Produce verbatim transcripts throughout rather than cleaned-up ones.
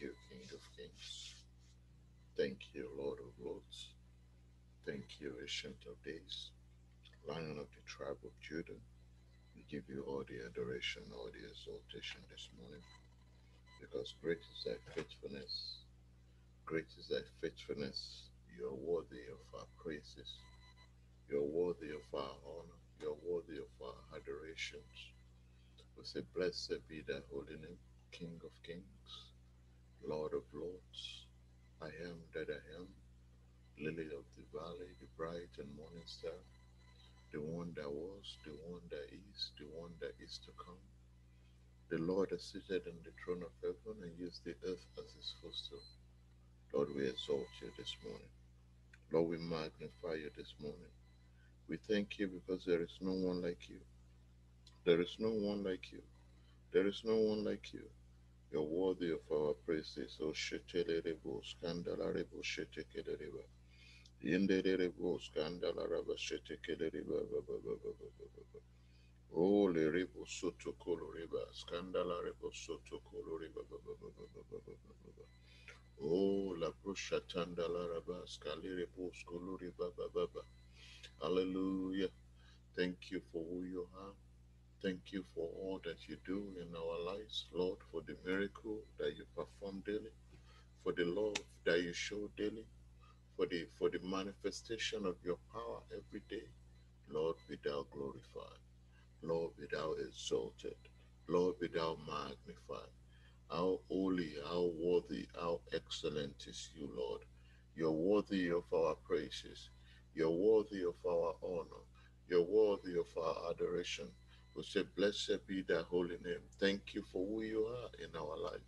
Thank you, King of Kings. Thank you, Lord of Lords. Thank you, Ancient of Days, Lion of the tribe of Judah. We give you all the adoration, all the exaltation this morning, because great is thy faithfulness. Great is thy faithfulness. You are worthy of our praises. You are worthy of our honor. You are worthy of our adorations. We say, blessed be thy holy name, King of Kings, Lord of Lords. I am that I am, Lily of the Valley, the bright and morning star, the one that was, the one that is, the one that is to come. The Lord is seated on the throne of heaven and used the earth as his footstool. Lord, we exalt you this morning. Lord, we magnify you this morning. We thank you because there is no one like you. There is no one like you. There is no one like you. You're worthy of our praises. O Shetelerebo, Scandalarebo, Shetekelereba. Yenderebo, Scandalaraba, Shetekelereba. O Lerebo, Soto Coloreba, Scandalarebo, Soto Coloreba. O La Brosha Tandalaraba, Scalerebo, Scoloreba. Hallelujah. Thank you for who you are. Thank you for all that you do in our lives, Lord, for the miracle that you perform daily, for the love that you show daily, for the for the manifestation of your power every day. Lord, be thou glorified. Lord, be thou exalted. Lord, be thou magnified. How holy, how worthy, how excellent is you, Lord. You're worthy of our praises. You're worthy of our honor. You're worthy of our adoration. We say, blessed be thy holy name. Thank you for who you are in our life.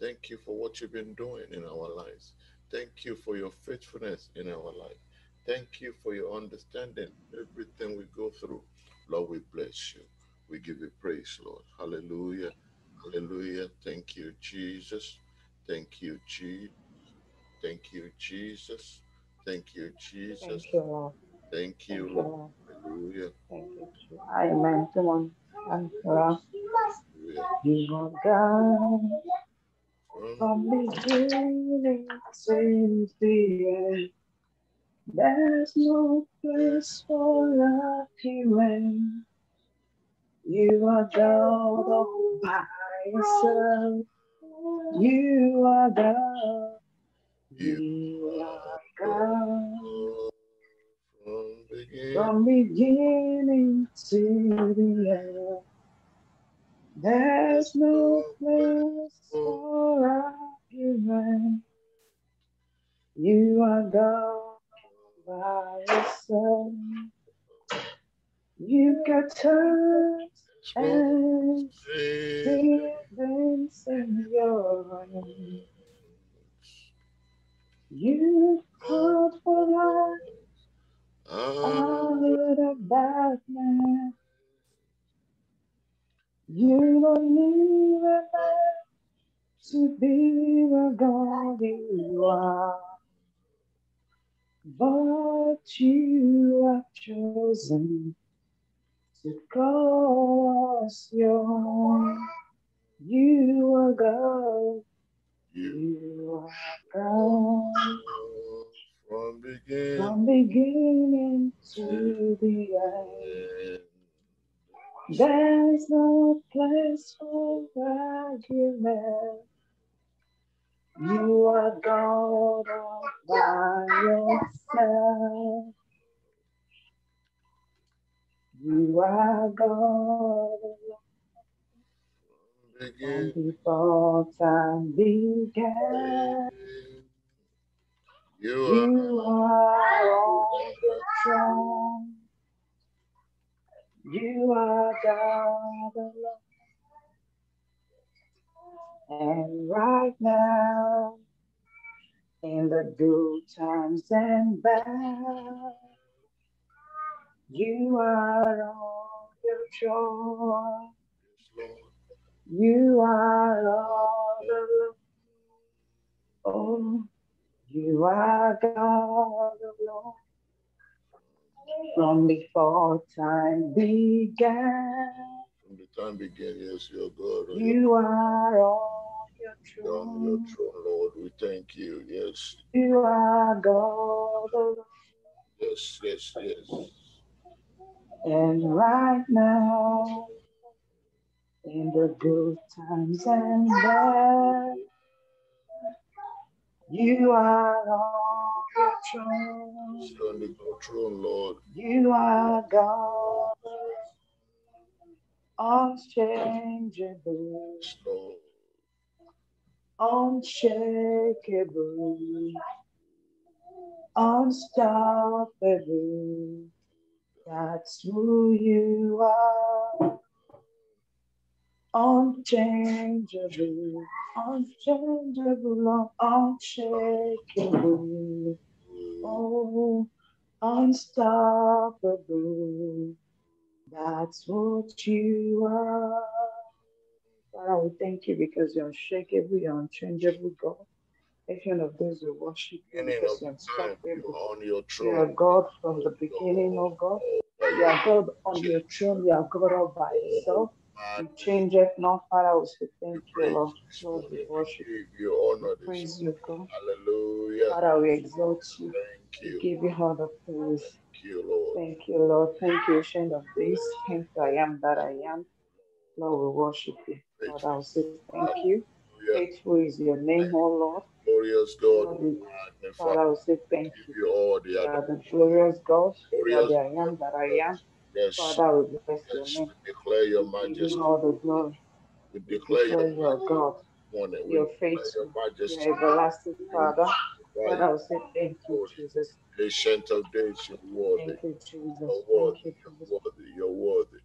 Thank you for what you've been doing in our lives. Thank you for your faithfulness in our life. Thank you for your understanding, everything we go through. Lord, we bless you. We give you praise, Lord. Hallelujah. Hallelujah. Thank you, Jesus. Thank you, Jesus. Thank you, Jesus. Thank you, Jesus. Thank you, Lord. Thank you, Lord. Hallelujah. Thank you. Amen. Come on. Thank you, Lord. God, from beginning to the end, there's no place for lucky men. You are God all by yourself. You are God. You are God. From beginning to the end, there's no place for argument. You are God by yourself. You can turn and see things in your own. You called for life out of darkness. You don't need a man to be the God you are, but you have chosen to call us your own. You are God. You are God. From beginning, From beginning to the end, there's no place for argument. You are God all by yourself. You are God from before time began. You are, you are on the throne. You are God alone. And right now, in the good times and bad, you are on the throne. You are on the throne. Oh. You are God alone. From before time began. From the time began, yes, you're God. You are on your on your throne, Lord. We thank you. Yes. You are God. Yes, yes, yes. And right now, in the good times and bad, you are on the throne. Sit on the throne, Lord. You are God, unchangeable, Lord. Unshakable, unstoppable, that's who you are. Unchangeable, unchangeable, unshakable, oh, unstoppable, that's what you are. Father, we thank you because you're unshakable, you're unchangeable, God. Every one of those who worship you, because you're unstoppable. On your throne. You are God from the beginning, oh God. You are God on your throne. You are God all by yourself. You change it now, Father. We say thank you, Lord. Lord, we worship you. Praise you, God. Hallelujah. Father, we exalt you. Thank you. Give you all the praise. Thank you, Lord. Thank you, Lord. Thank you, Ancient of Days. Thank you, I am that I am. Lord, we worship you. Lord, I will say thank you. Faithful is your name, O Lord. Glorious God. Lord, I will say thank you. You are the glorious God. Glorious God. I am that I am. Yes. Father, we bless yes. your name. We declare your majesty. All the glory. We declare your, your God. Morning. Your faith. Your majesty. Your everlasting Father. Father, I will say thank you, Jesus. Ancient of Days, you're worthy. Thank you, Jesus. You're worthy. Thank you, Jesus. You're worthy. You're worthy.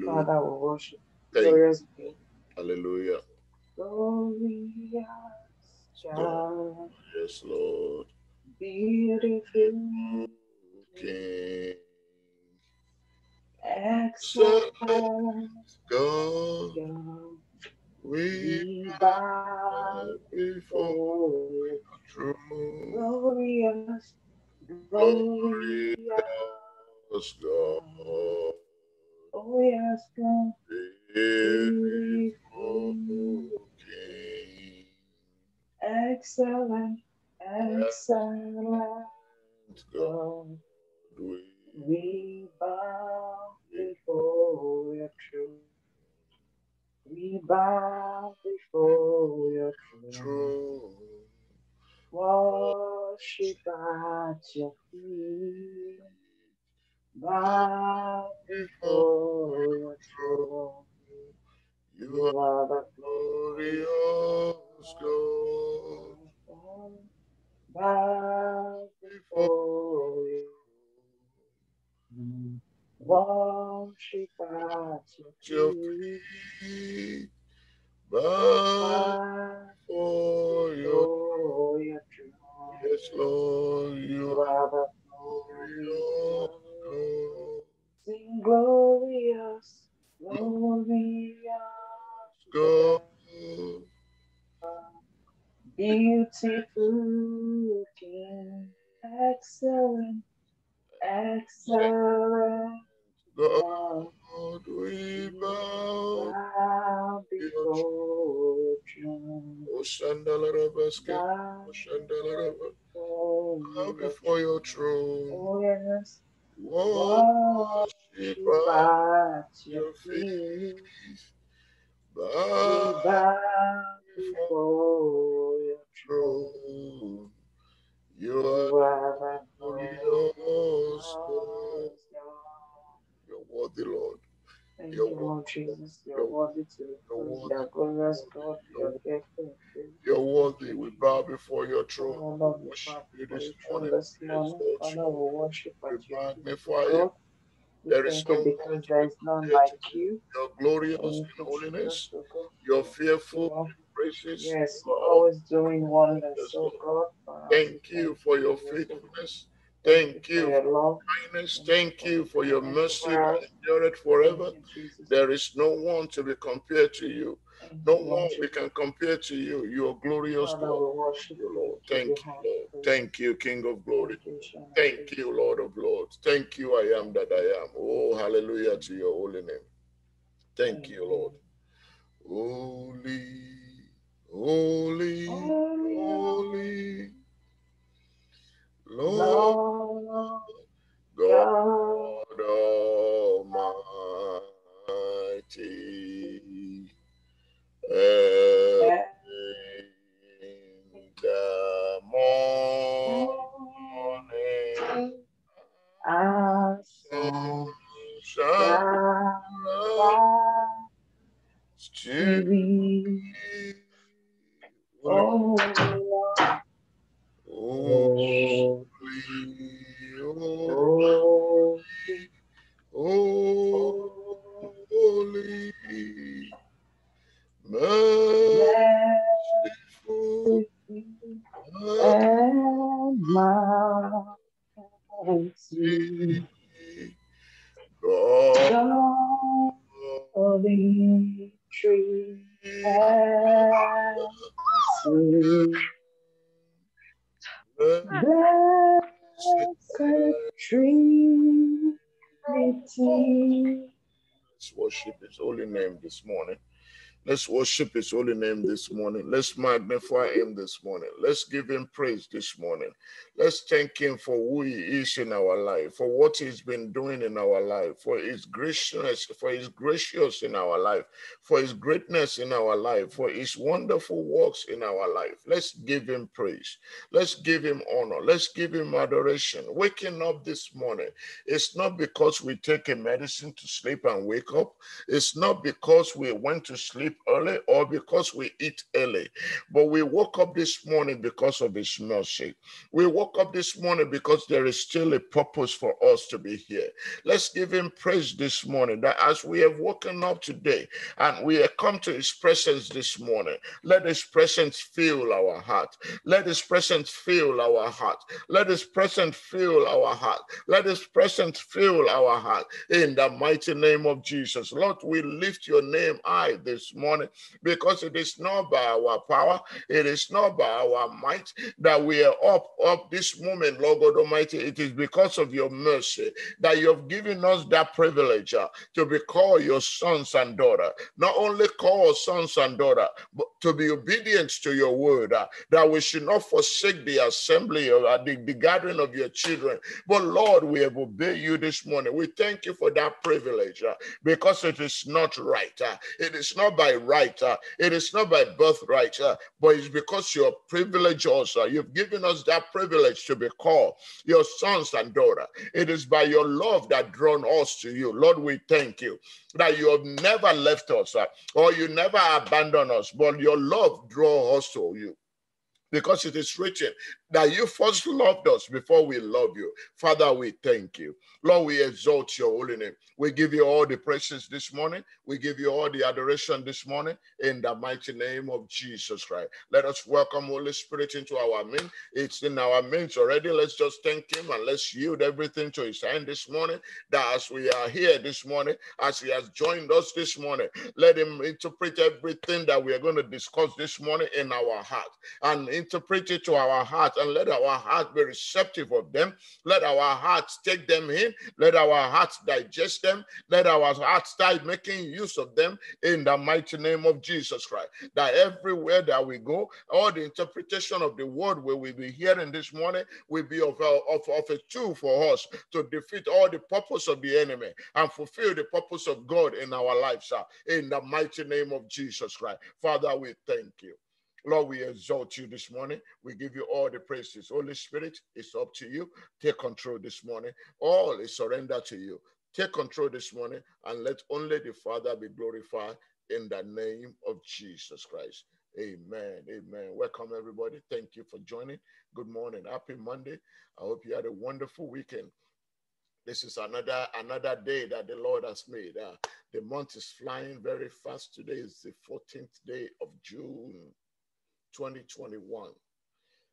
Hallelujah. Father, we worship. Glorious God. Hallelujah. Glorious God. Yes, Lord. Beautiful. Okay. Excellent God, we bow before your throne. Glorious, glorious God. Oh yes, God, beautiful King. Excellent, excellent God, we bow before your throne. We bow before your throne. Worship at your feet. Bow before your throne. You are the glorious God. Bow before your throne. Worship at your feet, bow for your throne. Yes, Lord, you are the glorious God. Sing glorious, glorious God. Beautiful King, excellent, excellent God, we bow, bow before your throne. Bow before your throne. Oh, yes. Worship at your feet. Bow, bow before your throne. You are glorious God. Worthy Lord. Thank you, Lord Jesus. You're worthy to the glorious God. You're worthy. We bow before your throne. Lord, we worship you this morning. Father, we worship at your feet. There is no because there is none like you. You're glorious in holiness. You're fearful. Gracious. Yes, you're always doing wonders. So God, thank you for your faithfulness. Thank you for your kindness. Thank you for your mercy that endureth forever. There is no one to be compared to you. No one we can compare to you. You are glorious, Lord. Thank you, Lord. Thank you, King of glory. Thank you, Lord of lords. Thank you, I am that I am. Oh, hallelujah to your holy name. Thank you, Lord. Holy, Holy, holy, holy Lord, Lord God, God Almighty, yeah. In the morning, I so shall to oh, holy, holy, holy, merciful and mighty God of the tree. Blessed Trinity. Let's worship His holy name this morning. Let's worship His holy name this morning. Let's magnify Him this morning. Let's give Him praise this morning. Let's thank Him for who He is in our life, for what He's been doing in our life, for His graciousness, for His gracious in our life, for His greatness in our life, for His wonderful works in our life. Let's give Him praise. Let's give Him honor. Let's give Him adoration. Waking up this morning, it's not because we take a medicine to sleep and wake up. It's not because we went to sleep early or because we eat early, but we woke up this morning because of His mercy. We woke up this morning because there is still a purpose for us to be here. Let's give Him praise this morning that as we have woken up today and we have come to His presence this morning, let His presence fill our heart. Let His presence fill our heart. Let His presence fill our heart. Let His presence fill our heart in the mighty name of Jesus. Lord, we lift Your name high this morning, because it is not by our power, it is not by our might that we are up, up this moment, Lord God Almighty. It is because of Your mercy that You have given us that privilege uh, to be called Your sons and daughters. Not only called sons and daughters, but to be obedient to Your word, uh, that we should not forsake the assembly or uh, the, the gathering of Your children. But Lord, we have obeyed You this morning. We thank You for that privilege, uh, because it is not right. Uh, it is not by right, uh, it is not by birthright, uh, but it's because You have privileged us. Uh, you've given us that privilege to be called Your sons and daughters. It is by Your love that drawn us to You. Lord, we thank You that You have never left us, uh, or You never abandoned us, but Your love draw us to You. Because it is written that You first loved us before we love You. Father, we thank You. Lord, we exalt Your holy name. We give You all the praises this morning. We give You all the adoration this morning in the mighty name of Jesus Christ. Let us welcome Holy Spirit into our midst. It's in our midst already. Let's just thank Him and let's yield everything to His hand this morning. That as we are here this morning, as He has joined us this morning, let Him interpret everything that we are going to discuss this morning in our heart. And interpret it to our heart, and let our heart be receptive of them. Let our hearts take them in. Let our hearts digest them. Let our hearts start making use of them in the mighty name of Jesus Christ. That everywhere that we go, all the interpretation of the word we will be hearing this morning will be of, of, of a tool for us to defeat all the purpose of the enemy and fulfill the purpose of God in our lives, in the mighty name of Jesus Christ. Father, we thank You. Lord, we exalt You this morning. We give You all the praises. Holy Spirit, it's up to You. Take control this morning. All is surrendered to You. Take control this morning, and let only the Father be glorified in the name of Jesus Christ. Amen. Amen. Welcome, everybody. Thank you for joining. Good morning. Happy Monday. I hope you had a wonderful weekend. This is another, another day that the Lord has made. Uh, the month is flying very fast. Today is the fourteenth day of June. twenty twenty-one.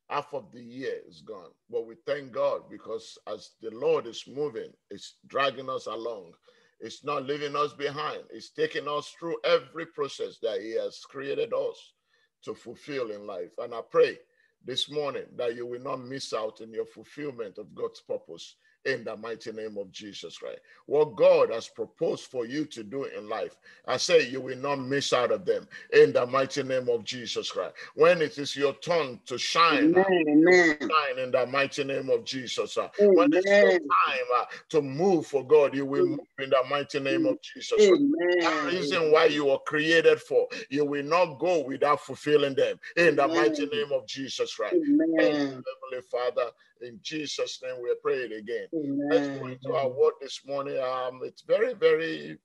Half of the year is gone, but we thank God, because as the Lord is moving, it's dragging us along. It's not leaving us behind. It's taking us through every process that He has created us to fulfill in life. And I pray this morning that you will not miss out in your fulfillment of God's purpose in the mighty name of Jesus Christ. What God has proposed for you to do in life, I say you will not miss out of them in the mighty name of Jesus Christ. When it is your turn to shine, amen, amen. Shine in the mighty name of Jesus. Amen. When it's your time uh, to move for God, you will move in the mighty name of Jesus. Amen. The reason why you were created for, you will not go without fulfilling them in the amen. Mighty name of Jesus Christ. Amen. Heavenly Father, in Jesus' name we pray it again. Amen. Let's go into our word this morning. Um, it's very, very,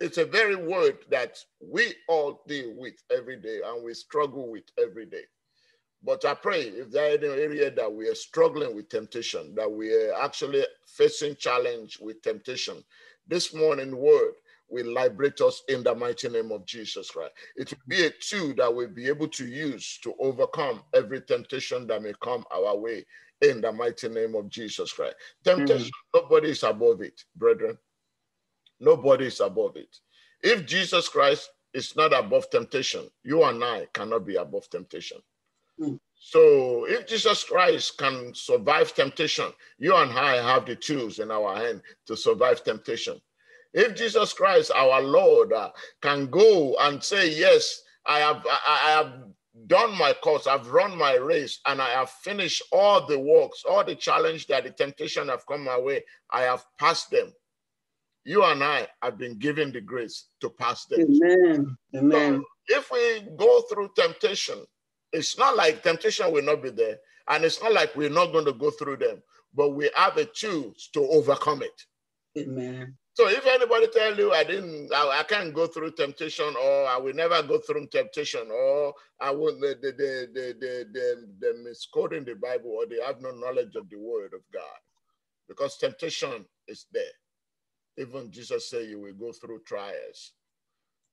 it's a very word that we all deal with every day and we struggle with every day. But I pray if there are any area that we are struggling with temptation, that we are actually facing challenge with temptation, this morning word will liberate us in the mighty name of Jesus Christ. It will be a tool that we'll be able to use to overcome every temptation that may come our way in the mighty name of Jesus Christ. Temptation, mm-hmm. Nobody is above it, brethren. Nobody is above it. If Jesus Christ is not above temptation, you and I cannot be above temptation. Mm-hmm. So if Jesus Christ can survive temptation, you and I have the tools in our hand to survive temptation. If Jesus Christ, our Lord, uh, can go and say, yes, I have, I, I have done my course, I've run my race, and I have finished all the works, all the challenge that the temptation have come my way, I have passed them. You and I have been given the grace to pass them. Amen. Amen. So if we go through temptation, it's not like temptation will not be there, and it's not like we're not going to go through them, but we have a choice to overcome it. Amen. So if anybody tell you, I didn't, I, I can't go through temptation, or I will never go through temptation, or I will, they, they, they, they, they, they, they're misquoting the Bible, or they have no knowledge of the word of God, because temptation is there. Even Jesus said, you will go through trials.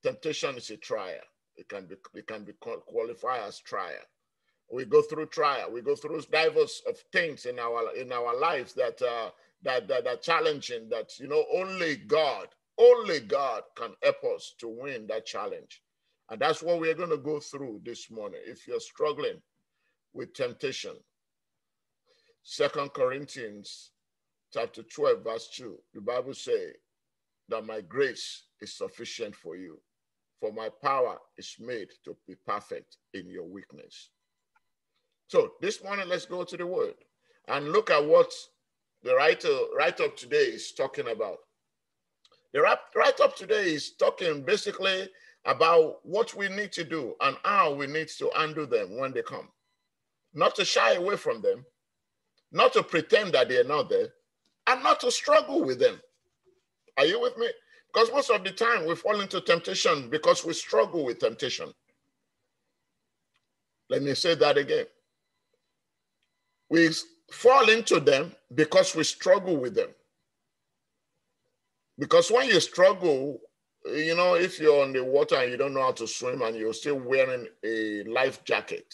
Temptation is a trial. It can be, it can be qualified as trial. We go through trial. We go through diverse of things in our in our lives that. Uh, That, that, that challenging, that, you know, only God, only God can help us to win that challenge. And that's what we're going to go through this morning. If you're struggling with temptation, Second Corinthians chapter twelve, verse two, the Bible says that my grace is sufficient for you, for my power is made to be perfect in your weakness. So this morning, let's go to the word and look at what the writer, write-up today is talking about. The write-up today is talking basically about what we need to do and how we need to undo them when they come. Not to shy away from them, not to pretend that they are not there, and not to struggle with them. Are you with me? Because most of the time we fall into temptation because we struggle with temptation. Let me say that again. We fall into them because we struggle with them. Because when you struggle, you know, if you're on the water and you don't know how to swim and you're still wearing a life jacket,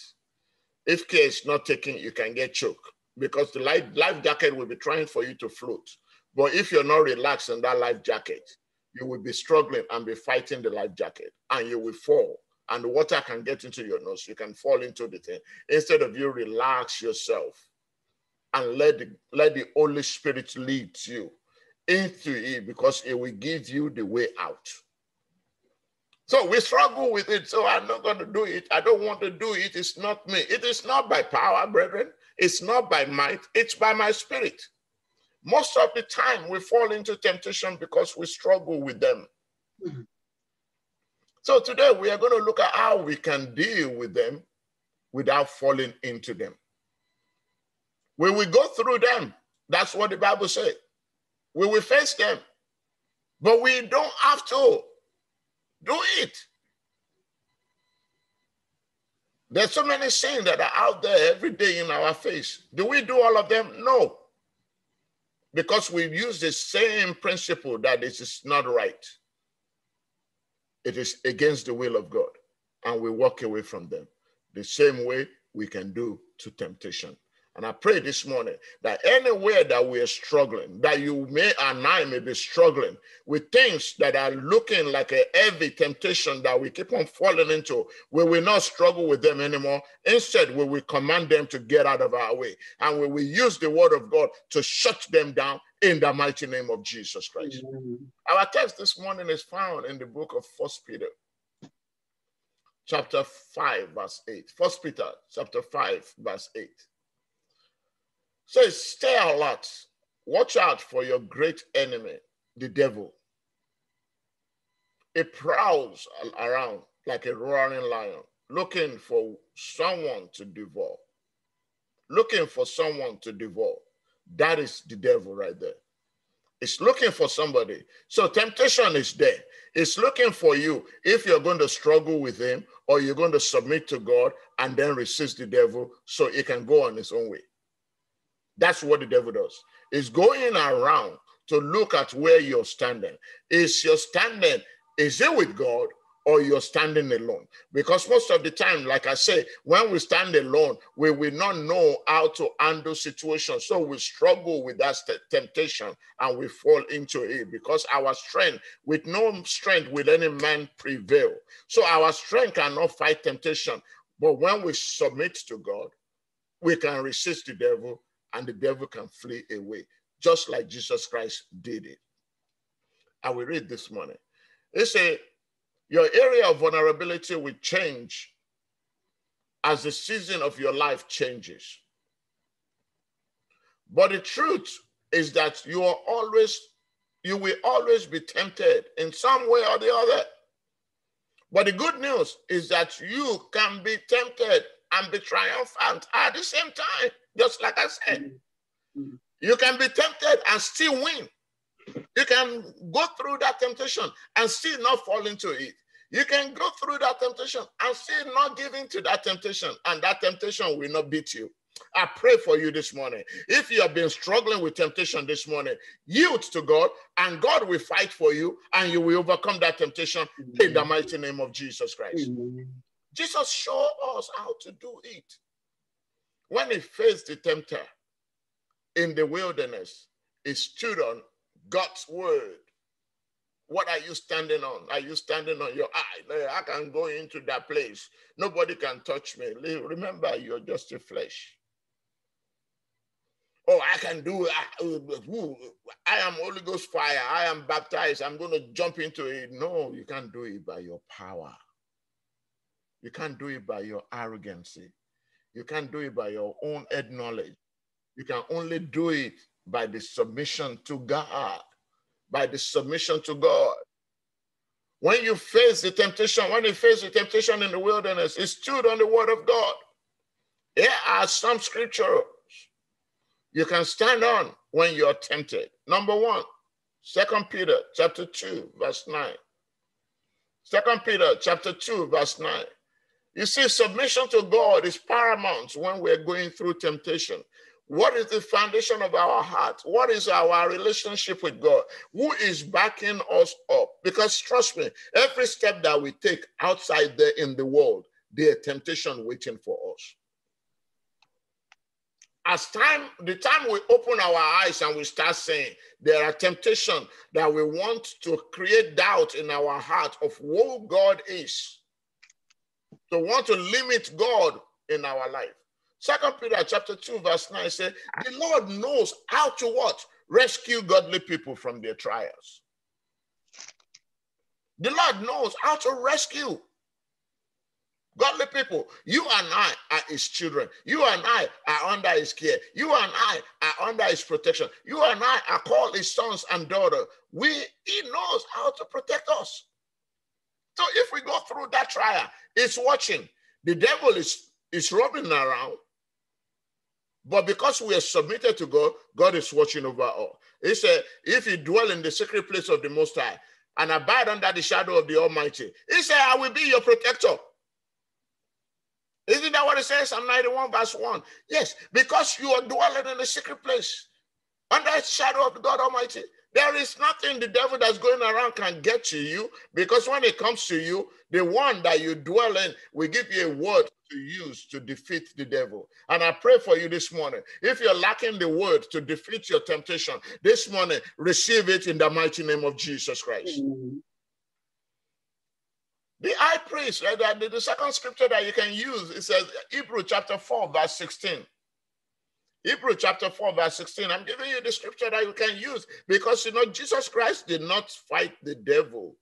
if care is not taken, you can get choked because the life, life jacket will be trying for you to float. But if you're not relaxed in that life jacket, you will be struggling and be fighting the life jacket and you will fall. And the water can get into your nose. You can fall into the thing. Instead of you relax yourself and let the, let the Holy Spirit lead you into it, because it will give you the way out. So we struggle with it. So I'm not going to do it. I don't want to do it. It's not me. It is not by power, brethren. It's not by might. It's by my spirit. Most of the time we fall into temptation because we struggle with them. Mm-hmm. So today we are going to look at how we can deal with them without falling into them. We will go through them. That's what the Bible says. We will face them. But we don't have to do it. There's so many sins that are out there every day in our face. Do we do all of them? No. Because we use the same principle that this is not right. It is against the will of God. And we walk away from them. The same way we can do to temptation. And I pray this morning that anywhere that we are struggling, that you may and I may be struggling with things that are looking like a heavy temptation that we keep on falling into, we will not struggle with them anymore. Instead, we will command them to get out of our way. And we will use the word of God to shut them down in the mighty name of Jesus Christ. Amen. Our text this morning is found in the book of First Peter. Chapter five, verse eight. First Peter, chapter five, verse eight. Says, stay alert. Watch out for your great enemy, the devil. He prowls around like a roaring lion, looking for someone to devour. Looking for someone to devour. That is the devil right there. It's looking for somebody. So temptation is there. It's looking for you if you're going to struggle with him or you're going to submit to God and then resist the devil so he can go on his own way. That's what the devil does. It's going around to look at where you're standing. Is your standing, is it with God or you're standing alone? Because most of the time, like I say, when we stand alone, we will not know how to handle situations. So we struggle with that temptation and we fall into it because our strength, with no strength will any man prevail. So our strength cannot fight temptation. But when we submit to God, we can resist the devil and the devil can flee away, just like Jesus Christ did it. I will read this morning. It says, your area of vulnerability will change as the season of your life changes. But the truth is that you are always, you will always be tempted in some way or the other. But the good news is that you can be tempted and be triumphant at the same time, just like I said. Mm-hmm. You can be tempted and still win. You can go through that temptation and still not fall into it. You can go through that temptation and still not give in to that temptation, and that temptation will not beat you. I pray for you this morning. If you have been struggling with temptation this morning, yield to God, and God will fight for you, and you will overcome that temptation mm-hmm. in the mighty name of Jesus Christ. Mm-hmm. Jesus showed us how to do it. When he faced the tempter in the wilderness, he stood on God's word. What are you standing on? Are you standing on your eye? I can go into that place. Nobody can touch me. Remember, you're just a flesh. Oh, I can do, I am Holy Ghost fire. I am baptized. I'm going to jump into it. No, you can't do it by your power. You can't do it by your arrogancy. You can't do it by your own head knowledge. You can only do it by the submission to God, by the submission to God. When you face the temptation, when you face the temptation in the wilderness, it stood on the word of God. Here are some scriptures you can stand on when you're tempted. Number one, Second Peter chapter two, verse nine. Second Peter chapter two, verse nine. You see, submission to God is paramount when we're going through temptation. What is the foundation of our heart? What is our relationship with God? Who is backing us up? Because trust me, every step that we take outside there in the world, there's temptation waiting for us. As time, the time we open our eyes and we start saying, there are temptations that we want to create doubt in our heart of who God is, to want to limit God in our life. Second Peter chapter two, verse nine says, the Lord knows how to what? Rescue godly people from their trials. The Lord knows how to rescue godly people. You and I are his children. You and I are under his care. You and I are under his protection. You and I are called his sons and daughters. We, he knows how to protect us. So if we go through that trial, it's watching. The devil is, is roaming around. But because we are submitted to God, God is watching over all. He said, if you dwell in the secret place of the Most High and abide under the shadow of the Almighty, he said, I will be your protector. Isn't that what it says? Psalm ninety-one, verse one. Yes, because you are dwelling in the secret place under the shadow of God Almighty. There is nothing the devil that's going around can get to you, because when it comes to you, the one that you dwell in will give you a word to use to defeat the devil. And I pray for you this morning. If you're lacking the word to defeat your temptation this morning, receive it in the mighty name of Jesus Christ. Mm-hmm. The high priest, the second scripture that you can use, it says Hebrews chapter four, verse sixteen. Hebrews chapter four, verse sixteen. I'm giving you the scripture that you can use because, you know, Jesus Christ did not fight the devil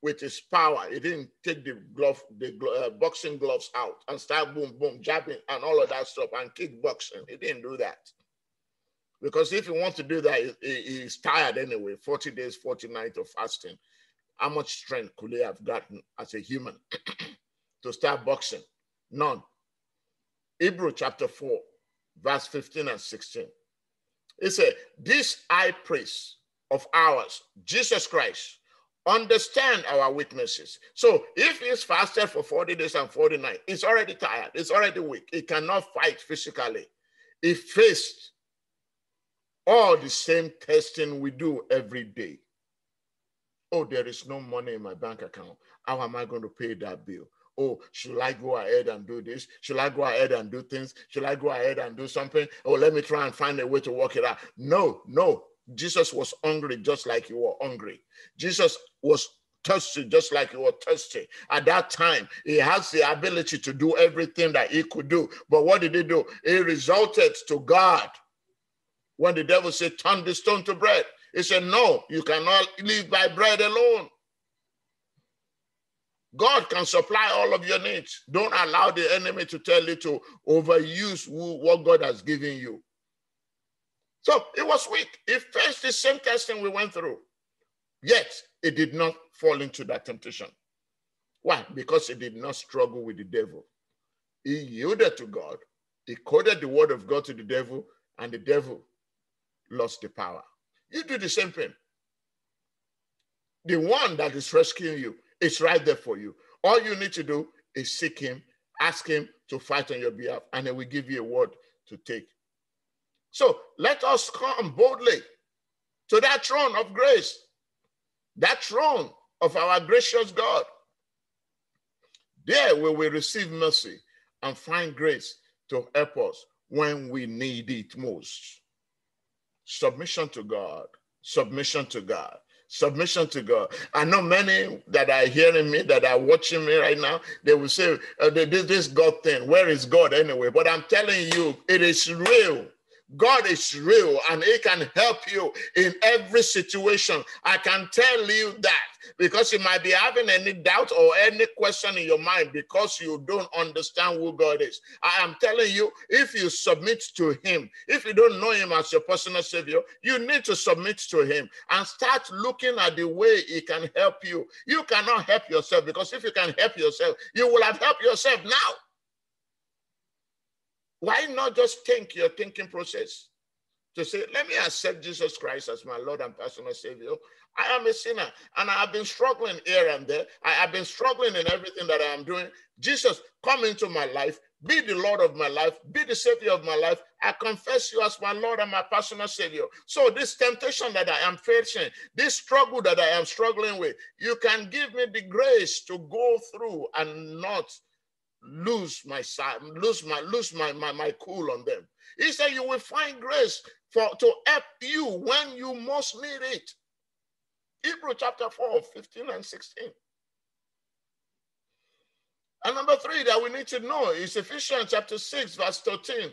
with his power. He didn't take the glove, the uh, boxing gloves out and start boom, boom, jabbing and all of that stuff and kickboxing. He didn't do that. Because if he wants to do that, he, he's tired anyway. forty days, forty nights of fasting. How much strength could he have gotten as a human to start boxing? None. Hebrews chapter four. Verse fifteen and sixteen. It said, this high priest of ours, Jesus Christ, understand our weaknesses. So if he's fasted for forty days and forty nights, he's already tired, he's already weak, he cannot fight physically. He faced all the same testing we do every day. Oh, there is no money in my bank account. How am I going to pay that bill? Oh, should I go ahead and do this? Should I go ahead and do things? Should I go ahead and do something? Oh, let me try and find a way to work it out. No, no. Jesus was hungry just like you were hungry. Jesus was thirsty just like you were thirsty. At that time, he has the ability to do everything that he could do. But what did he do? He resorted to God. When the devil said, turn the stone to bread, he said, no, you cannot live by bread alone. God can supply all of your needs. Don't allow the enemy to tell you to overuse who, what God has given you. So it was weak. It faced the same testing we went through. Yet it did not fall into that temptation. Why? Because it did not struggle with the devil. He yielded to God. He quoted the word of God to the devil, and the devil lost the power. You do the same thing. The one that is rescuing you, it's right there for you. All you need to do is seek him, ask him to fight on your behalf, and he will give you a word to take. So let us come boldly to that throne of grace, that throne of our gracious God. There we will receive mercy and find grace to help us when we need it most. Submission to God, submission to God. Submission to God. I know many that are hearing me, that are watching me right now, they will say, oh, they did this God thing. Where is God anyway? But I'm telling you, it is real. God is real, and he can help you in every situation. I can tell you that, because you might be having any doubt or any question in your mind because you don't understand who God is. I am telling you, if you submit to him, if you don't know him as your personal savior, you need to submit to him and start looking at the way he can help you. You cannot help yourself, because if you can help yourself, you will have helped yourself now. Why not just think your thinking process to say, let me accept Jesus Christ as my Lord and personal Savior. I am a sinner, and I have been struggling here and there. I have been struggling in everything that I am doing. Jesus, come into my life. Be the Lord of my life. Be the Savior of my life. I confess you as my Lord and my personal Savior. So this temptation that I am facing, this struggle that I am struggling with, you can give me the grace to go through and not lose my side, lose my lose my, my my cool on them. He said you will find grace for to help you when you most need it. Hebrews chapter four, fifteen and sixteen. And number three that we need to know is Ephesians chapter six, verse thirteen.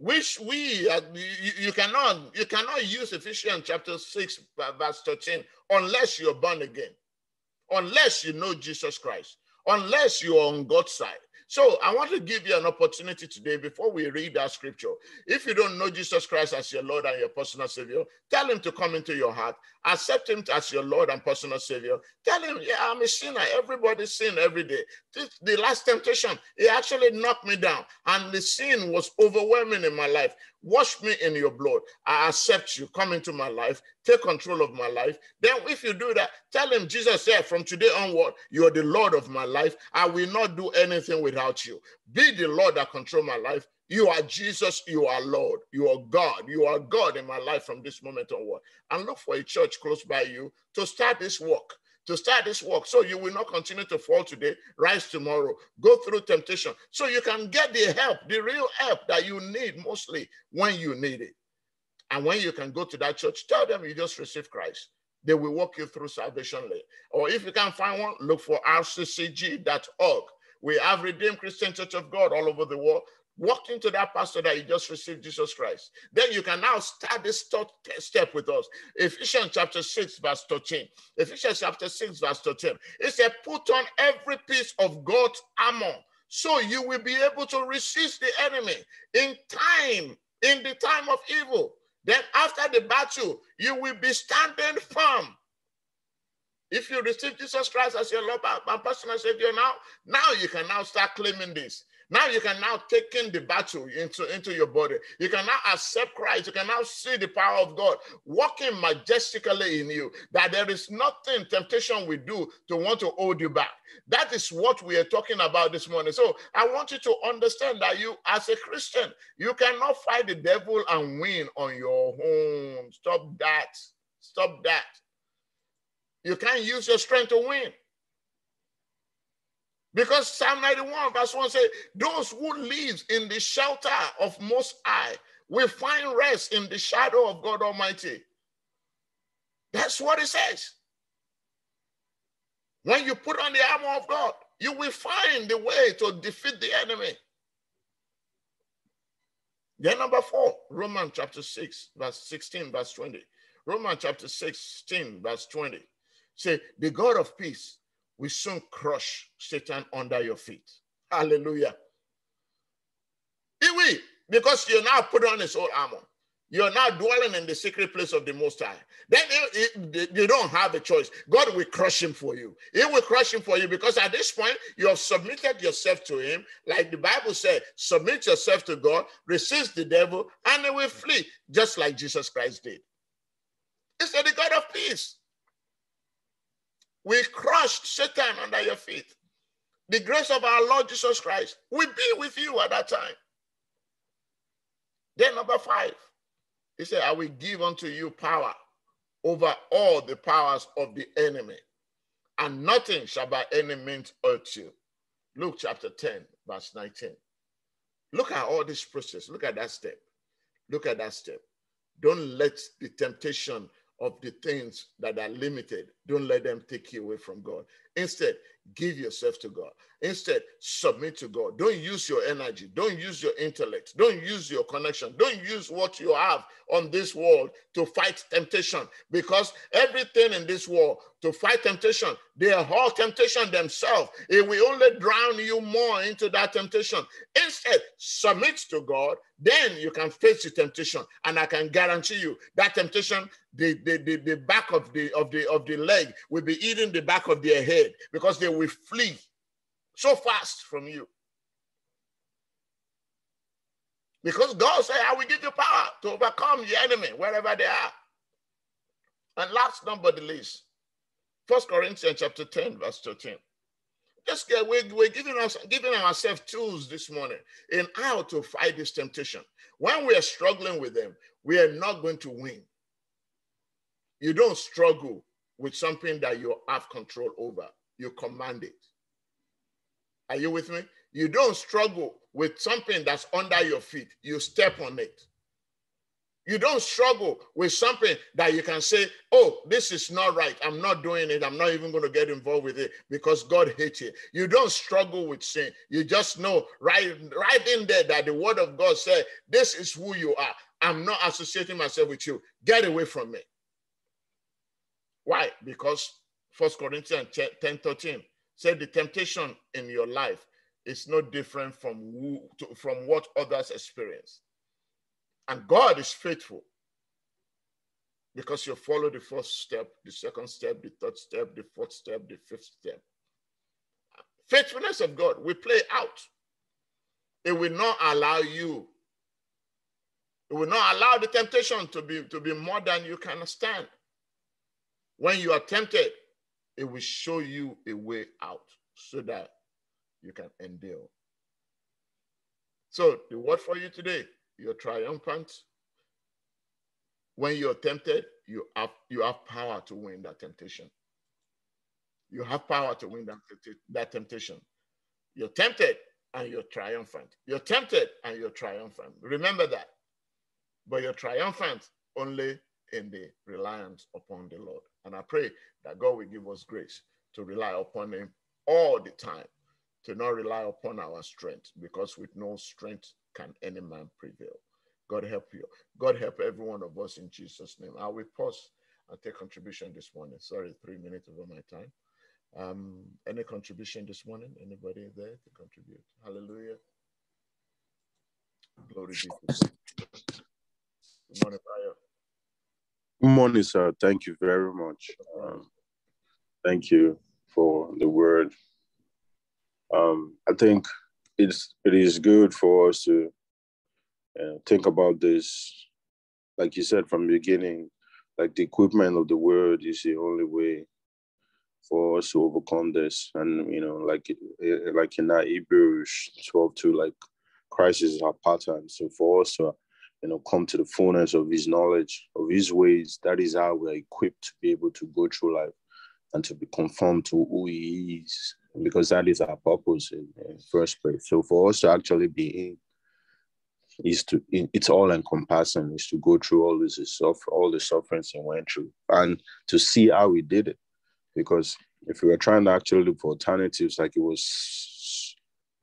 Which we uh, you, you cannot you cannot use Ephesians chapter six, verse thirteen, unless you're born again, unless you know Jesus Christ. Unless you are on God's side. So I want to give you an opportunity today before we read that scripture. If you don't know Jesus Christ as your Lord and your personal Savior, tell him to come into your heart. Accept him as your Lord and personal Savior. Tell him, yeah, I'm a sinner. Everybody's sin every day. This, the last temptation, it actually knocked me down, and the sin was overwhelming in my life. Wash me in your blood. I accept you. Come into my life. Take control of my life. Then if you do that, tell him, Jesus said, from today onward, you are the Lord of my life. I will not do anything without you. Be the Lord that controls my life. You are Jesus, you are Lord, you are God, you are God in my life from this moment onward. And look for a church close by you to start this work, to start this work. So you will not continue to fall today, rise tomorrow, go through temptation. So you can get the help, the real help that you need mostly when you need it. And when you can go to that church, tell them you just received Christ. They will walk you through salvation lane. Or if you can't find one, look for R C C G dot org. We have Redeemed Christian Church of God all over the world. Walk into that pastor that you just received Jesus Christ. Then you can now start this step with us. Ephesians chapter six, verse thirteen. Ephesians chapter six, verse thirteen. It said, put on every piece of God's armor, so you will be able to resist the enemy in time, in the time of evil. Then after the battle, you will be standing firm. If you receive Jesus Christ as your Lord and personal Savior now, now you can now start claiming this. Now you can now take in the battle into, into your body. You can now accept Christ. You can now see the power of God working majestically in you, that there is nothing temptation will do to want to hold you back. That is what we are talking about this morning. So I want you to understand that you, as a Christian, you cannot fight the devil and win on your own. Stop that. Stop that. You can't use your strength to win. Because Psalm ninety-one, verse one says, those who live in the shelter of Most High will find rest in the shadow of God Almighty. That's what it says. When you put on the armor of God, you will find the way to defeat the enemy. Then number four, Romans chapter six, verse sixteen, verse twenty. Romans chapter sixteen, verse twenty. Say, the God of peace we soon crush Satan under your feet. Hallelujah. He will, because you're now put on his whole armor. You're now dwelling in the secret place of the Most High. Then you don't have a choice. God will crush him for you. He will crush him for you, because at this point, you have submitted yourself to him. Like the Bible said, submit yourself to God, resist the devil, and he will flee, just like Jesus Christ did. He said, the God of peace, we crushed Satan under your feet. The grace of our Lord Jesus Christ will be with you at that time. Then number five, he said, I will give unto you power over all the powers of the enemy, and nothing shall by any means hurt you. Luke chapter ten, verse nineteen. Look at all this process. Look at that step. Look at that step. Don't let the temptation of the things that are limited, don't let them take you away from God. Instead, give yourself to God. Instead, submit to God. Don't use your energy. Don't use your intellect. Don't use your connection. Don't use what you have on this world to fight temptation, because everything in this world to fight temptation, they are all temptation themselves. It will only drown you more into that temptation. Instead, submit to God. Then you can face the temptation. And I can guarantee you that temptation, the, the, the, the back of the, of, the, of the leg will be eating the back of their head, because they will flee so fast from you. Because God said, I will give you power to overcome your enemy wherever they are. And last but not least, First Corinthians chapter ten, verse thirteen. Just get, we're, we're giving, us, giving ourselves tools this morning in how to fight this temptation. When we are struggling with them, we are not going to win. You don't struggle with something that you have control over. You command it. Are you with me? You don't struggle with something that's under your feet. You step on it. You don't struggle with something that you can say, oh, this is not right. I'm not doing it. I'm not even going to get involved with it, because God hates it. You don't struggle with sin. You just know right, right in there that the word of God said, this is who you are. I'm not associating myself with you. Get away from me. Why? Because First Corinthians ten thirteen said the temptation in your life is no different from, who, to, from what others experience. And God is faithful, because you follow the first step, the second step, the third step, the fourth step, the fifth step. Faithfulness of God will play out. It will not allow you. It will not allow the temptation to be, to be more than you can stand. When you are tempted, it will show you a way out so that you can endure. So the word for you today, you're triumphant. When you're tempted, you have, you have power to win that temptation. You have power to win that, that temptation. You're tempted and you're triumphant. You're tempted and you're triumphant. Remember that. But you're triumphant only in the reliance upon the Lord. And I pray that God will give us grace to rely upon him all the time, to not rely upon our strength, because with no strength can any man prevail. God help you. God help every one of us in Jesus' name. I will pause and take contribution this morning. Sorry, three minutes over my time. Um, any contribution this morning? Anybody there to contribute? Hallelujah. Glory to Jesus. Good morning, Brian. Good morning, sir. Thank you very much. Um, thank you for the word. Um, I think it's, it is good for us to uh, think about this, like you said from the beginning, like the equipment of the word is the only way for us to overcome this. And, you know, like, like in that Hebrews twelve two, like Christ is our pattern. So for us to, you know, come to the fullness of his knowledge, of his ways, that is how we're equipped to be able to go through life and to be conformed to who he is, because that is our purpose in the first place. So for us to actually be in, is to, it's all encompassing, is to go through all this, suffer, all the sufferings he went through, and to see how he did it. Because if we were trying to actually look for alternatives, like it was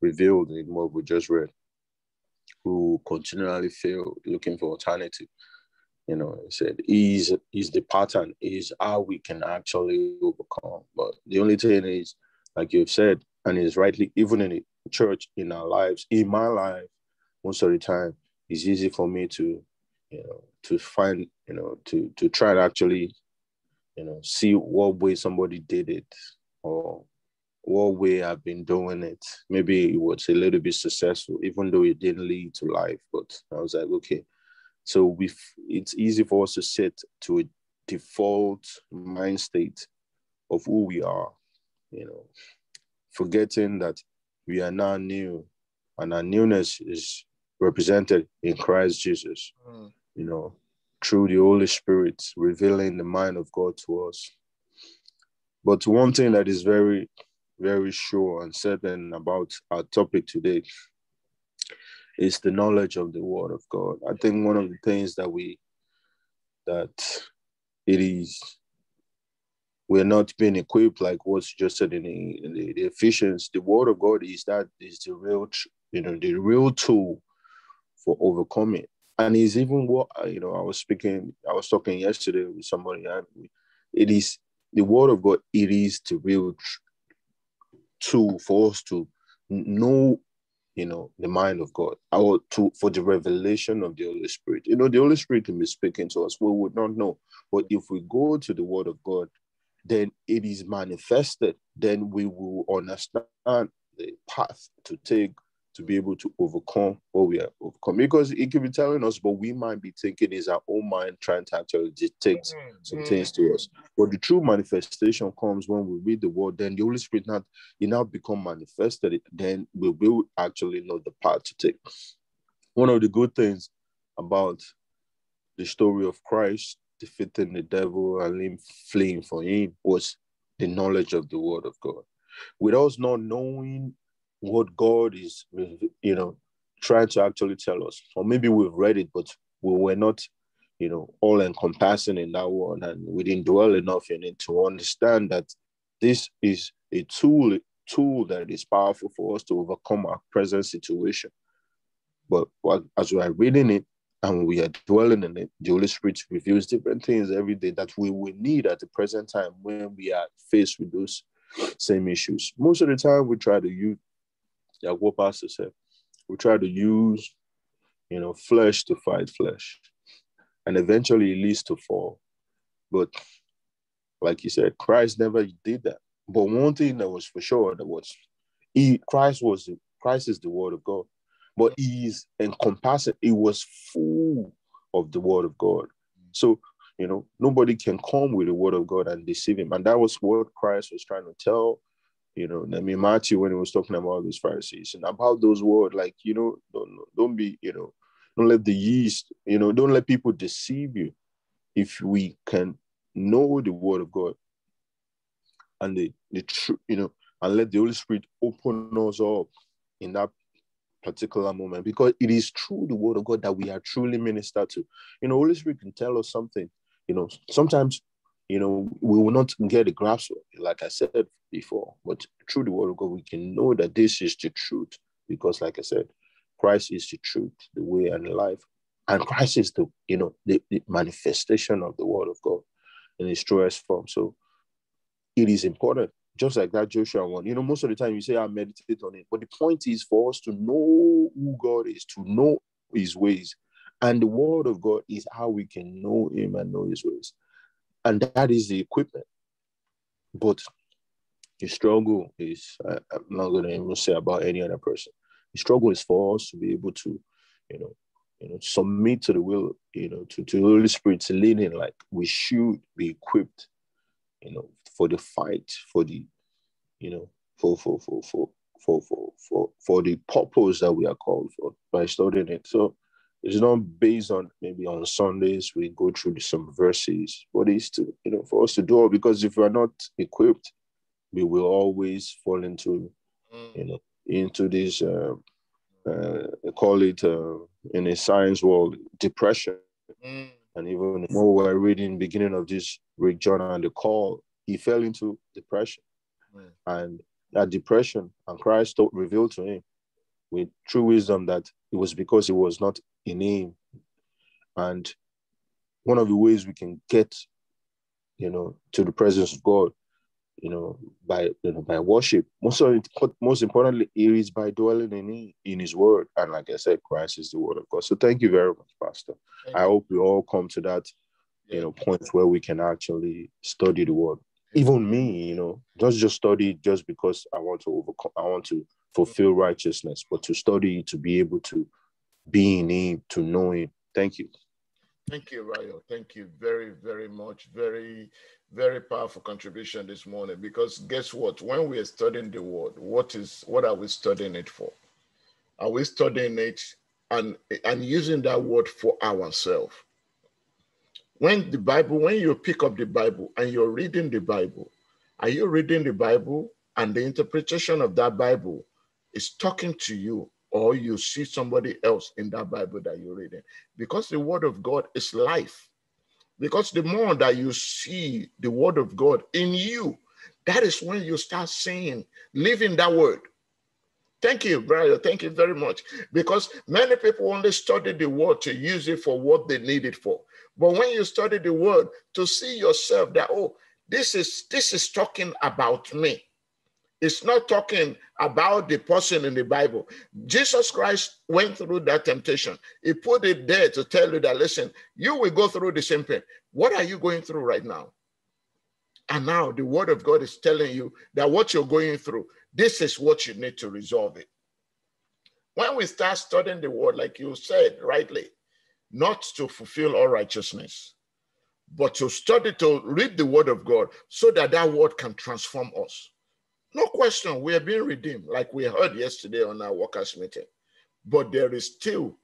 revealed in what we just read, who continually fail looking for alternative, you know, he said, is is the pattern, is how we can actually overcome. But the only thing is, like you've said, and is rightly, even in the church, in our lives, in my life, most of the time, it's easy for me to, you know, to find, you know, to to try and actually, you know, see what way somebody did it, or what way I've been doing it. Maybe it was a little bit successful, even though it didn't lead to life. But I was like, okay. So we, it's easy for us to sit to a default mind state of who we are, you know, forgetting that we are now new, and our newness is represented in Christ Jesus, mm. you know, through the Holy Spirit revealing the mind of God to us. But one thing that is very, very sure and certain about our topic today is the knowledge of the Word of God. I think one of the things that we, that it is, we're not being equipped, like what's just said in the, in the, the Ephesians, the Word of God is that is the real, you know, the real tool for overcoming. And it's even what, you know, I was speaking, I was talking yesterday with somebody, and it is the Word of God, it is the real tool for us to know, you know, the mind of God, or to, for the revelation of the Holy Spirit. You know, the Holy Spirit can be speaking to us, we would not know. But if we go to the Word of God, then it is manifested, then we will understand the path to take to be able to overcome what we have overcome. Because it could be telling us, but we might be thinking it's our own mind trying to actually dictate mm-hmm. some things to us. But the true manifestation comes when we read the Word, then the Holy Spirit now, it now become manifested, then we will actually know the path to take. One of the good things about the story of Christ defeating the devil and him fleeing for him was the knowledge of the Word of God. With us not knowing what God is, you know, trying to actually tell us, or maybe we've read it, but we were not, you know, all encompassing in that one, and we didn't dwell enough in it to understand that this is a tool, tool that is powerful for us to overcome our present situation. But as we are reading it, and we are dwelling in it, the Holy Spirit reveals different things every day that we will need at the present time when we are faced with those same issues. Most of the time, we try to use, like what Pastor said, we try to use, you know, flesh to fight flesh. And eventually it leads to fall. But like you said, Christ never did that. But one thing that was for sure, that was, he, Christ was, Christ is the Word of God. But he is encompassing. It was full of the Word of God. So, you know, nobody can come with the Word of God and deceive him. And that was what Christ was trying to tell You know, I mean, Matthew, when he was talking about those Pharisees and about those words, like, you know, don't, don't be, you know, don't let the yeast, you know, don't let people deceive you. If we can know the word of God and the, the truth, you know, and let the Holy Spirit open us up in that particular moment, because it is through the word of God that we are truly ministered to. You know, Holy Spirit can tell us something, you know, sometimes, you know, we will not get a grasp of it, like I said before, but through the word of God, we can know that this is the truth, because like I said, Christ is the truth, the way and the life, and Christ is the, you know, the, the manifestation of the word of God in its truest form. So it is important, just like that Joshua one. You know, most of the time you say, I meditate on it, but the point is for us to know who God is, to know his ways, and the word of God is how we can know him and know his ways. And that is the equipment. But the struggle is, I, I'm not going to even say about any other person. The struggle is for us to be able to, you know, you know, submit to the will, you know, to, to the Holy Spirit's leading. Like, we should be equipped, you know, for the fight, for the, you know, for for for for for for for, for the purpose that we are called for by studying it. So it's not based on maybe on Sundays we go through some verses, but it's to, you know, for us to do all, because if we are not equipped, we will always fall into, you know, into this, uh, uh, call it uh, in a science world, depression. Mm. And even more, we're reading beginning of this Rick Johnson, The Call, he fell into depression. Mm. And that depression, and Christ revealed to him with true wisdom that it was because it was not in him. And one of the ways we can get, you know, to the presence of God, you know, by, you know, by worship. Most of it, most importantly, it is by dwelling in him, in his word. And like I said, Christ is the word of God. So thank you very much, Pastor. Thank I you. Hope we all come to that, you know, point where we can actually study the word. Even me, you know, just just study just because I want to overcome, I want to fulfill righteousness, but to study, to be able to be in him, to know him. Thank you. Thank you, Rayo. Thank you very, very much. Very, very powerful contribution this morning, because guess what? When we are studying the word, what is, what are we studying it for? Are we studying it and, and using that word for ourselves? When the Bible, when you pick up the Bible and you're reading the Bible, are you reading the Bible and the interpretation of that Bible is talking to you? Or you see somebody else in that Bible that you're reading. Because the word of God is life. Because the more that you see the word of God in you, that is when you start seeing, living that word. Thank you, brother. Thank you very much. Because many people only study the word to use it for what they need it for. But when you study the word, to see yourself that, oh, this is, this is talking about me. It's not talking about the person in the Bible. Jesus Christ went through that temptation. He put it there to tell you that, listen, you will go through the same pain. What are you going through right now? And now the word of God is telling you that what you're going through, this is what you need to resolve it. When we start studying the word, like you said rightly, not to fulfill all righteousness, but to study, to read the word of God so that that word can transform us. No question, we are being redeemed, like we heard yesterday on our workers' meeting. But there is still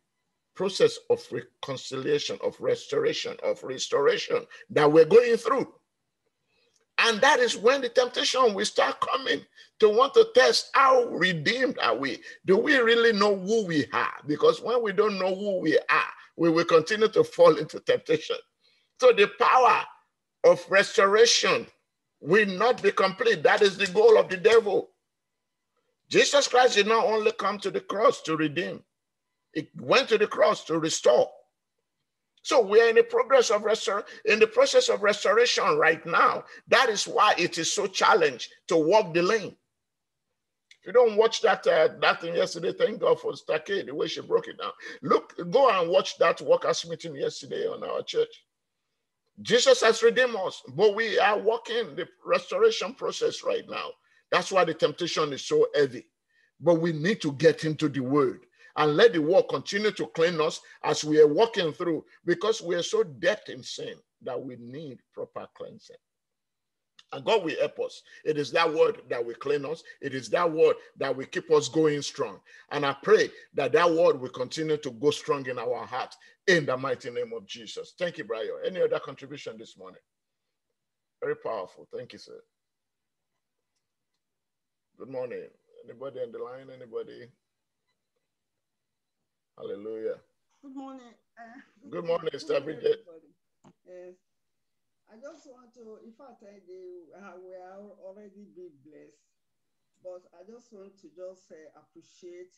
process of reconciliation, of restoration, of restoration that we're going through. And that is when the temptation will start coming to want to test how redeemed are we. Do we really know who we are? Because when we don't know who we are, we will continue to fall into temptation. So the power of restoration will not be complete. That is the goal of the devil. Jesus Christ did not only come to the cross to redeem. It went to the cross to restore. So we are in the progress of restor- in the process of restoration right now. That is why it is so challenging to walk the lane. If you don't watch that, uh, that thing yesterday, thank God for Stackey, the way she broke it down. Look, go and watch that workers' meeting yesterday on our church. Jesus has redeemed us, but we are walking the restoration process right now. That's why the temptation is so heavy. But we need to get into the word and let the word continue to clean us as we are walking through, because we are so deep in sin that we need proper cleansing. And God will help us. It is that word that will clean us. It is that word that will keep us going strong. And I pray that that word will continue to go strong in our heart in the mighty name of Jesus. Thank you, Brian. Any other contribution this morning? Very powerful. Thank you, sir. Good morning. Anybody on the line? Anybody? Hallelujah. Good morning. Uh, good morning, Sister Bridget. Yes. I just want to, in fact, I do, uh, we are already being blessed, but I just want to just uh, appreciate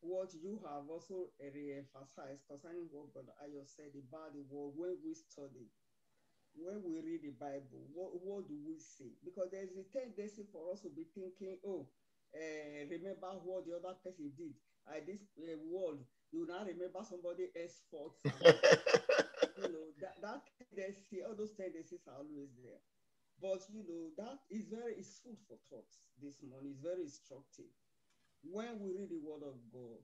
what you have also re-emphasized concerning what God Ayo said about the word. When we study, when we read the Bible, what, what do we see? Because there's a tendency for us to be thinking, oh, uh, remember what the other person did at this uh, world. You now remember somebody else's fault. You know, that, that tendency, all those tendencies are always there. But, you know, that is very, it's food for thoughts this morning. It's very instructive. When we read the word of God,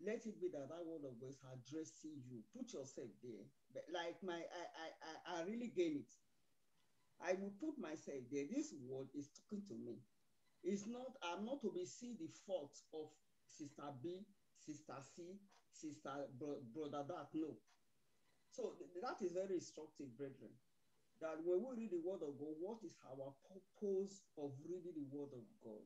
let it be that that word of God is addressing you. Put yourself there. But like my, I, I, I, I really gain it. I will put myself there. This word is talking to me. It's not, I'm not to be see the fault of Sister B, Sister C, Sister bro, Brother that, no. So that is very instructive, brethren, that when we read the word of God, what is our purpose of reading the word of God?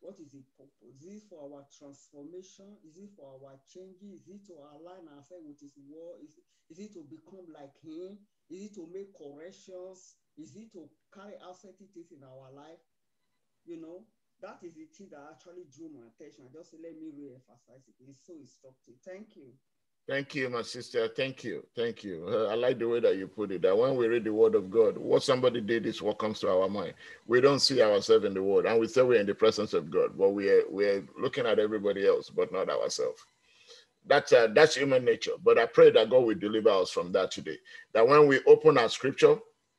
What is the purpose? Is it for our transformation? Is it for our changes? Is it to align ourselves with his word? Is, is it to become like him? Is it to make corrections? Is it to carry out certain things in our life? You know, that is the thing that actually drew my attention. Just let me re-emphasize it. It's so instructive. Thank you. Thank you, my sister. Thank you. Thank you. Uh, I like the way that you put it, that when we read the word of God, what somebody did is what comes to our mind. We don't see ourselves in the word, and we say we're in the presence of God, but we're we're looking at everybody else, but not ourselves. That's, uh, that's human nature. But I pray that God will deliver us from that today, that when we open our scripture,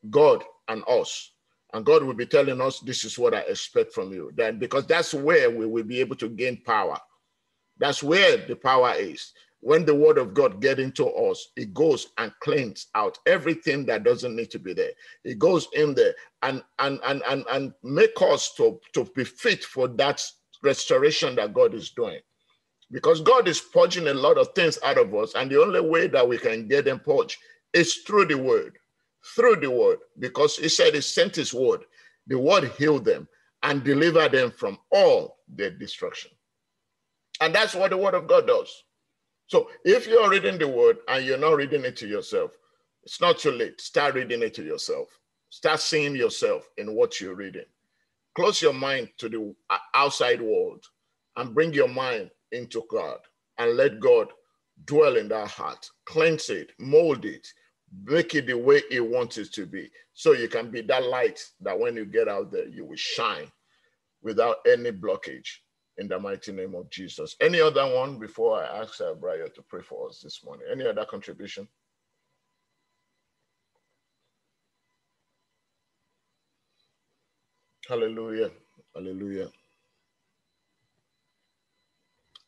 God and us, and God will be telling us, this is what I expect from you. Then, because that's where we will be able to gain power. That's where the power is. When the word of God gets into us, it goes and cleans out everything that doesn't need to be there. It goes in there and and and and, and make us to, to be fit for that restoration that God is doing. Because God is purging a lot of things out of us, and the only way that we can get them purged is through the word, through the word, because he said he sent his word. The word healed them and delivered them from all their destruction. And that's what the word of God does. So if you're reading the word and you're not reading it to yourself, it's not too late. Start reading it to yourself. Start seeing yourself in what you're reading. Close your mind to the outside world and bring your mind into God and let God dwell in that heart. Cleanse it, mold it, make it the way he wants it to be. So you can be that light that when you get out there, you will shine without any blockage. In the mighty name of Jesus. Any other one before I ask uh, Brian to pray for us this morning? Any other contribution? Hallelujah. Hallelujah.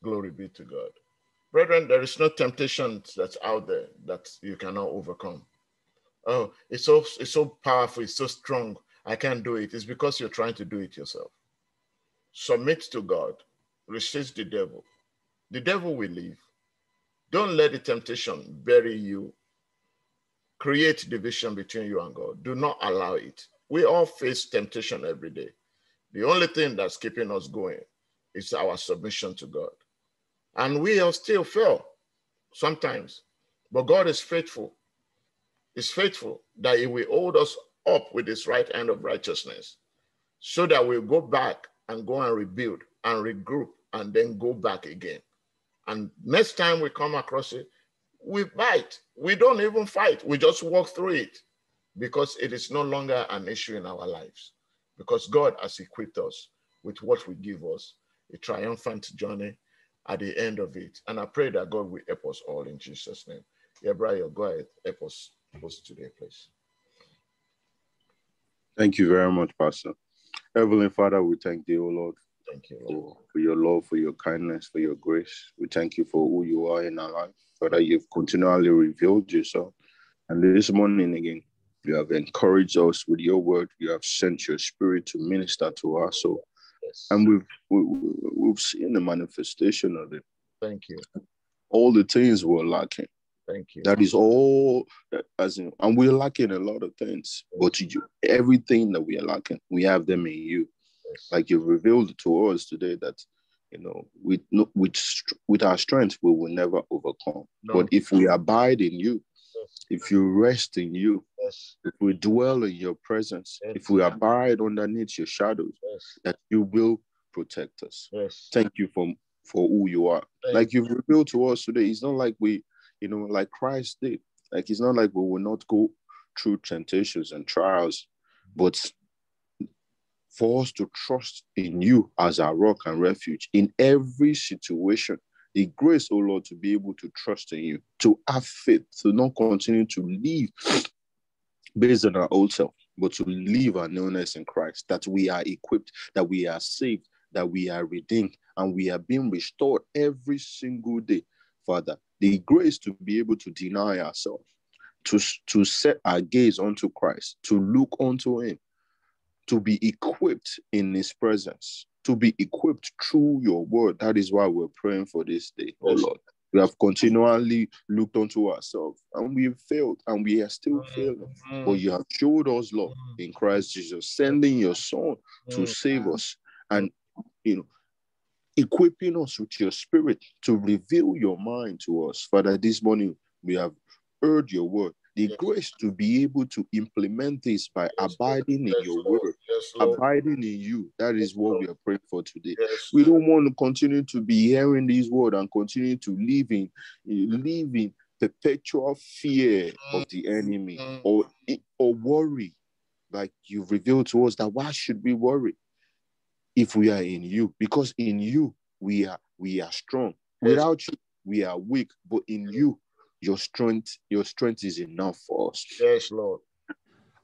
Glory be to God. Brethren, there is no temptation that's out there that you cannot overcome. Oh, it's so, it's so powerful. It's so strong. I can't do it. It's because you're trying to do it yourself. Submit to God, resist the devil. The devil will leave. Don't let the temptation bury you. Create division between you and God. Do not allow it. We all face temptation every day. The only thing that's keeping us going is our submission to God. And we all still fail sometimes. But God is faithful. He's faithful that he will hold us up with his right hand of righteousness so that we'll go back and go and rebuild and regroup and then go back again. And next time we come across it, we bite. We don't even fight. We just walk through it because it is no longer an issue in our lives because God has equipped us with what will give us a triumphant journey at the end of it. And I pray that God will help us all in Jesus' name. Yeah, Brian, go ahead. Help us post today, please. Thank you very much, Pastor. Heavenly Father, we thank thee, O Lord. Thank you, Lord. For your love, for your kindness, for your grace. We thank you for who you are in our life. Father, you've continually revealed yourself. And this morning again, You have encouraged us with your word. You have sent your spirit to minister to us. So, yes. And we've, we, we've seen the manifestation of it. Thank you. All the things were lacking. Thank you. That is all, as in, and we're lacking a lot of things, but you, everything that we are lacking, we have them in you. Yes. Like you've revealed to us today that, you know, with, with, with our strength, we will never overcome. No. But if we abide in you, yes. if you rest in you, yes. if we dwell in your presence, yes. if we abide underneath your shadows, yes. that you will protect us. Yes. Thank you for, for who you are. Thank like you've revealed to us today, it's not like we, you know, like Christ did. Like, it's not like we will not go through temptations and trials, but for us to trust in you as our rock and refuge in every situation, the grace, oh Lord, to be able to trust in you, to have faith, to not continue to live based on our old self, but to live our newness in Christ, that we are equipped, that we are saved, that we are redeemed, and we are being restored every single day, Father. The grace to be able to deny ourselves, to, to set our gaze onto Christ, to look onto him, to be equipped in his presence, to be equipped through your word. That is why we're praying for this day, oh Lord. We have continually looked onto ourselves and we've failed and we are still failing. But you have showed us, Lord, in Christ Jesus, sending your son to save us and, you know, equipping us with your spirit to reveal your mind to us. Father, this morning we have heard your word. The yes. grace to be able to implement this by yes. abiding yes. in your word, yes, abiding in you. That is yes, what Lord. We are praying for today. Yes. We don't want to continue to be hearing this word and continue to live in, live in perpetual fear of the enemy or, or worry. Like you've revealed to us that why should we worry? If we are in you, because in you we are we are strong. Without you, we are weak. But in you, your strength, your strength is enough for us. Yes, Lord.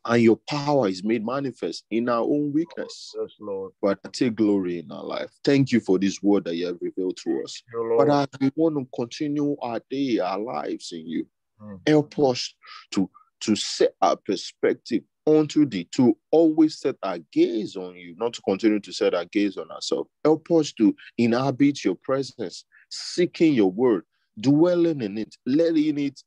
And your power is made manifest in our own weakness. Yes, Lord. But take glory in our life. Thank you for this word that you have revealed to us. But as we want to continue our day, our lives in you, mm. help us to, to set our perspective unto thee, to always set our gaze on you, not to continue to set our gaze on ourselves. Help us to inhabit your presence, seeking your word, dwelling in it, letting it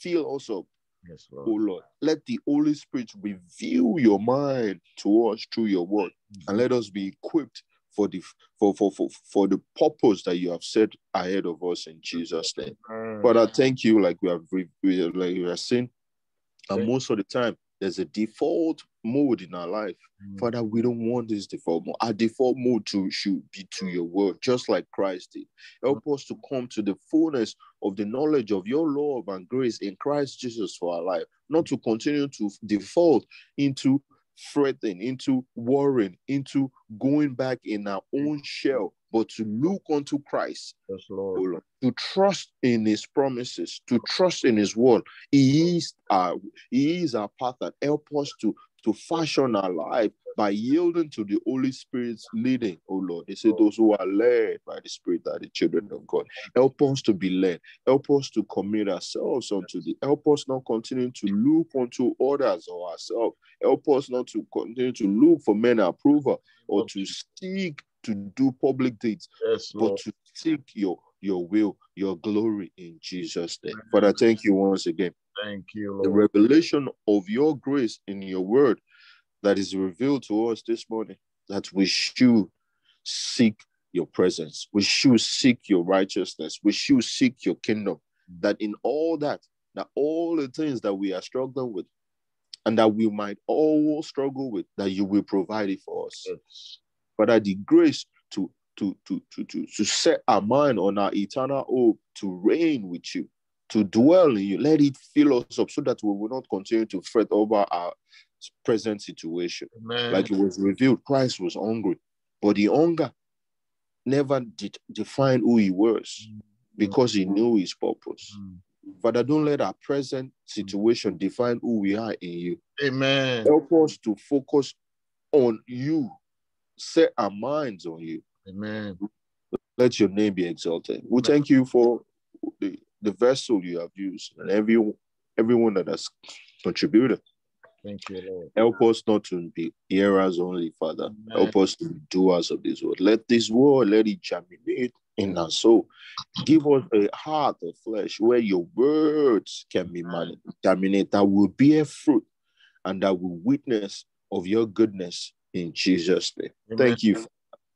fill us up. Yes, Lord. Oh Lord, let the Holy Spirit reveal your mind to us through your word, mm-hmm. and let us be equipped for the for, for, for, for the purpose that you have set ahead of us in Jesus' name. Mm-hmm. Father, thank you, like we have, we have like we have seen, and okay. most of the time, there's a default mode in our life. Mm. Father, we don't want this default mode. Our default mode to, should be to your word, just like Christ did. Help mm. us to come to the fullness of the knowledge of your love and grace in Christ Jesus for our life, not to continue to default into fretting, into worrying, into going back in our own shell, but to look unto Christ, yes, Lord. Oh Lord, to trust in his promises, to trust in his word. He is our, he is our path, and help us to, to fashion our life by yielding to the Holy Spirit's leading, oh Lord. They say those who are led by the Spirit are the children of God. Help us to be led. Help us to commit ourselves unto thee. Help us not continue to look unto others or ourselves. Help us not to continue to look for men approval or to seek to do public deeds, yes, but to seek your, your will, your glory in Jesus' name. Father, thank you once again. Thank you, Lord. The revelation of your grace in your word that is revealed to us this morning, that we should seek your presence. We should seek your righteousness. We should seek your kingdom. That in all that, that all the things that we are struggling with and that we might all struggle with, that you will provide it for us. Yes. Father, the grace to, to, to, to, to, to set our mind on our eternal hope, to reign with you, to dwell in you. Let it fill us up so that we will not continue to fret over our present situation. Amen. Like it was revealed, Christ was hungry, but the hunger never did define who he was, because he knew his purpose. Mm. Father, don't let our present situation define who we are in you. Amen. Help us to focus on you. Set our minds on you. Amen. Let your name be exalted. We thank you for the, the vessel you have used and every, everyone that has contributed. Thank you, Lord. Help us not to be hearers only, Father. Amen. Help us to be doers of this word. Let this word, let it germinate in our soul. Give us a heart of flesh where your words can be germinated, that will bear fruit and that will witness of your goodness in Jesus' name. Amen. Thank you.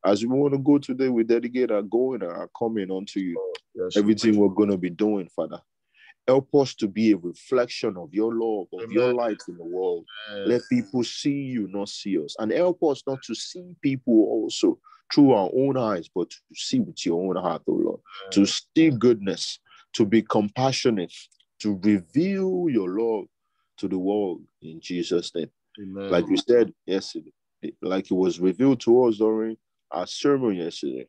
As we want to go today, we dedicate our going and our coming unto you. Oh, yes, everything Lord. We're going to be doing, Father. Help us to be a reflection of your love, of Amen. Your light in the world. Yes. Let people see you, not see us. And help us not to see people also through our own eyes, but to see with your own heart, oh Lord. Yes. To see goodness, to be compassionate, to reveal your love to the world in Jesus' name. Amen. Like you said yesterday, like it was revealed to us during our sermon yesterday,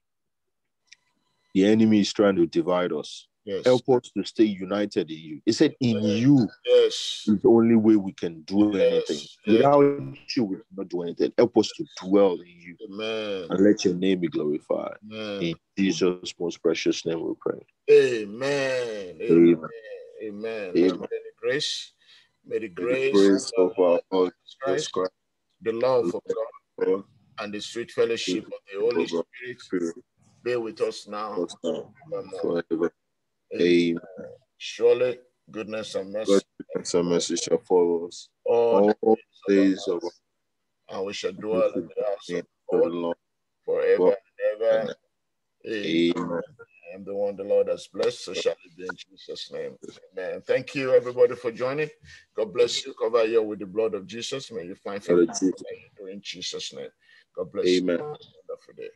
the enemy is trying to divide us. Yes. Help us to stay united in you. It said in yes. you yes. is the only way we can do yes. anything. Without yes. you, we cannot do anything. Help us to dwell in you. Amen. And let your name be glorified. Amen. In Jesus' most precious name we pray. Amen. Amen. Amen. Amen. Amen. May the grace, may the grace, may the grace of our Lord Jesus Christ, the love of God, and the sweet fellowship of the Holy Spirit, Spirit be with us now forever. Amen. Amen. Surely goodness and mercy, goodness and mercy shall follow us all, all the days of us, and we shall dwell in the house of the Lord forever and ever. Amen. Amen. And the one the Lord has blessed, so shall it be in Jesus' name. Amen. Thank you, everybody, for joining. God bless you. Cover you with the blood of Jesus. May you find favor in Jesus' name. God bless Amen. You. Have a wonderful day.